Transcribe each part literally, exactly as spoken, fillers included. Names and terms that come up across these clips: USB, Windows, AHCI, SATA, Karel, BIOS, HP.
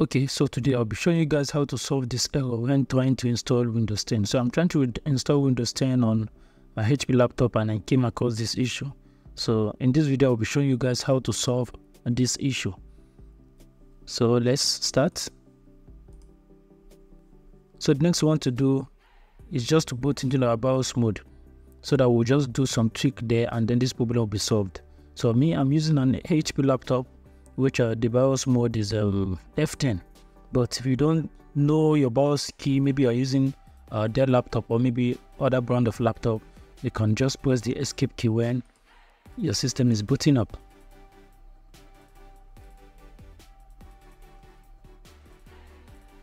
Okay, so today I'll be showing you guys how to solve this error when trying to install Windows ten. So I'm trying to install Windows ten on my H P laptop and I came across this issue. So in this video, I'll be showing you guys how to solve this issue. So let's start. So the next one to do is just to boot into our BIOS mode. So that we'll just do some trick there and then this problem will be solved. So me, I'm using an H P laptop, which uh, the BIOS mode is um, F ten. But if you don't know your BIOS key, maybe you're using uh, their laptop or maybe other brand of laptop, you can just press the escape key when your system is booting up.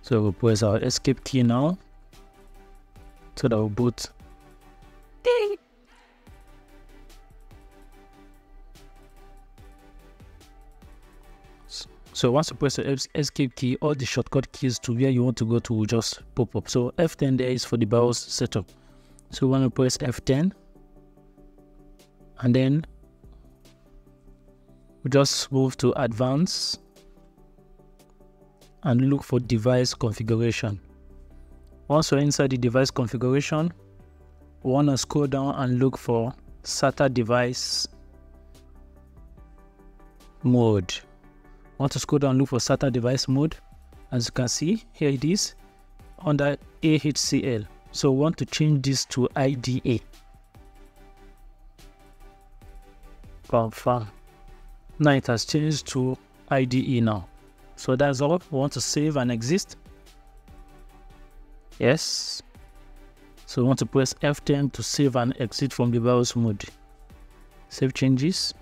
So we'll press our escape key now, so that will boot. So once you press the escape key, all the shortcut keys to where you want to go to will just pop up. So F ten there is for the BIOS setup. So when you press F ten, and then we just move to advanced and look for device configuration. Once you're inside the device configuration, we want to scroll down and look for SATA device mode. Want to scroll down and look for SATA device mode. As you can see, here it is under A H C L. So we want to change this to I D A. Confirm. Now it has changed to I D E now. So that's all. We want to save and exit. Yes. So we want to press F ten to save and exit from the BIOS mode. Save changes.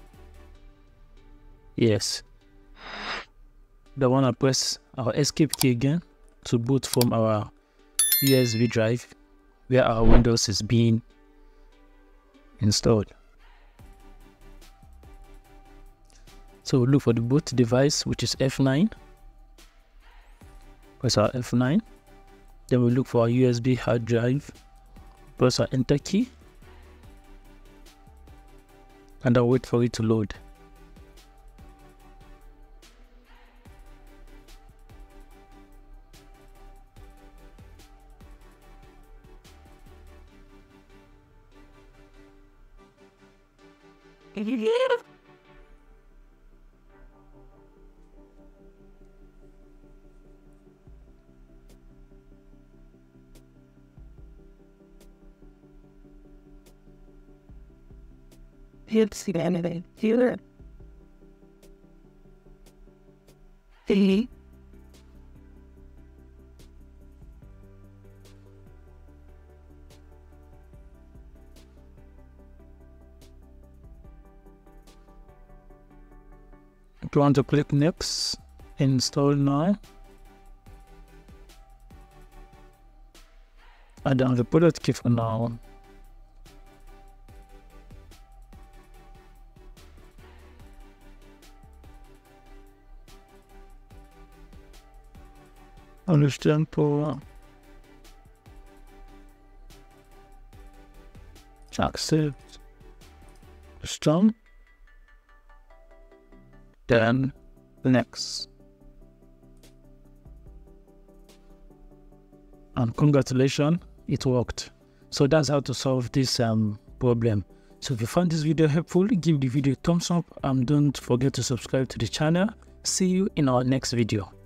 Yes. The one I press our escape key again to boot from our U S B drive where our Windows is being installed. So we'll look for the boot device, which is F nine. Press our F nine. Then we'll look for our U S B hard drive. Press our enter key. And I'll wait for it to load. You want to click next, install now, and then the bullet key for now. Understand for accept done. Then the next, and congratulations, it worked. So that's how to solve this um problem. So if you found this video helpful, give the video a thumbs up and don't forget to subscribe to the channel. See you in our next video.